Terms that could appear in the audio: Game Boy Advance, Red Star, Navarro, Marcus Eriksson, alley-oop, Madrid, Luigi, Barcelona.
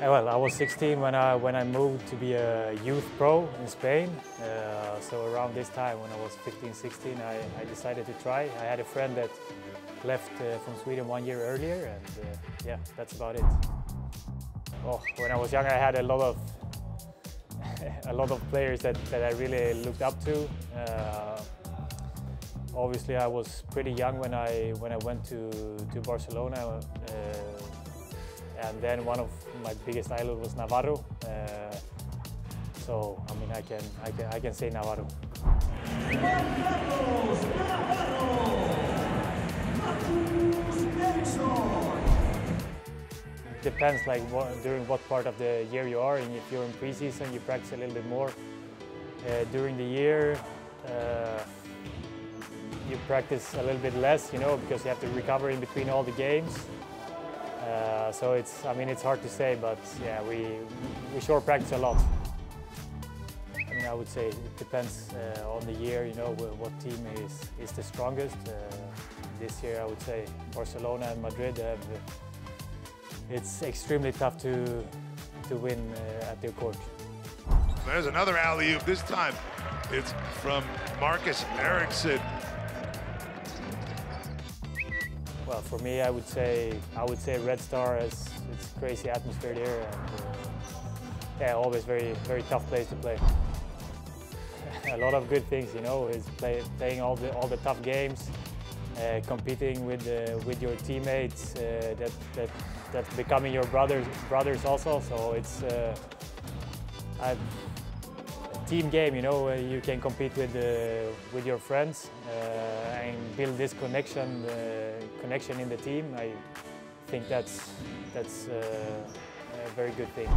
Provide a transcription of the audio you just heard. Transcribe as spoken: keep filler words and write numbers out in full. Well, I was sixteen when I, when I moved to be a youth pro in Spain. Uh, so around this time, when I was fifteen, sixteen, I, I decided to try. I had a friend that left uh, from Sweden one year earlier, and uh, yeah, that's about it. Oh, when I was young, I had a lot of a lot of players that, that I really looked up to. Uh, obviously, I was pretty young when I when I went to to Barcelona. Uh, And then one of my biggest idols was Navarro. Uh, so I mean, I can, I can, I can say Navarro. Marcus Eriksson. Depends, like what, during what part of the year you are. And if you're in preseason, you practice a little bit more. Uh, during the year, uh, you practice a little bit less, you know, because you have to recover in between all the games. Uh, so it's, I mean, it's hard to say, but yeah, we, we sure practice a lot. I mean, I would say it depends uh, on the year, you know, what team is, is the strongest. Uh, this year, I would say Barcelona and Madrid have, it's extremely tough to, to win uh, at their court. There's another alley-oop, this time it's from Marcus Eriksson. Well, for me, I would say I would say Red Star. Is, it's crazy atmosphere there, and uh, yeah, always very very tough place to play. A lot of good things, you know, is play, playing all the all the tough games, uh, competing with uh, with your teammates, uh, that that that's becoming your brothers brothers also. So it's uh, a team game, you know. You can compete with uh, with your friends uh, and build this connection. Uh, connection in the team. I think that's that's uh, a very good thing.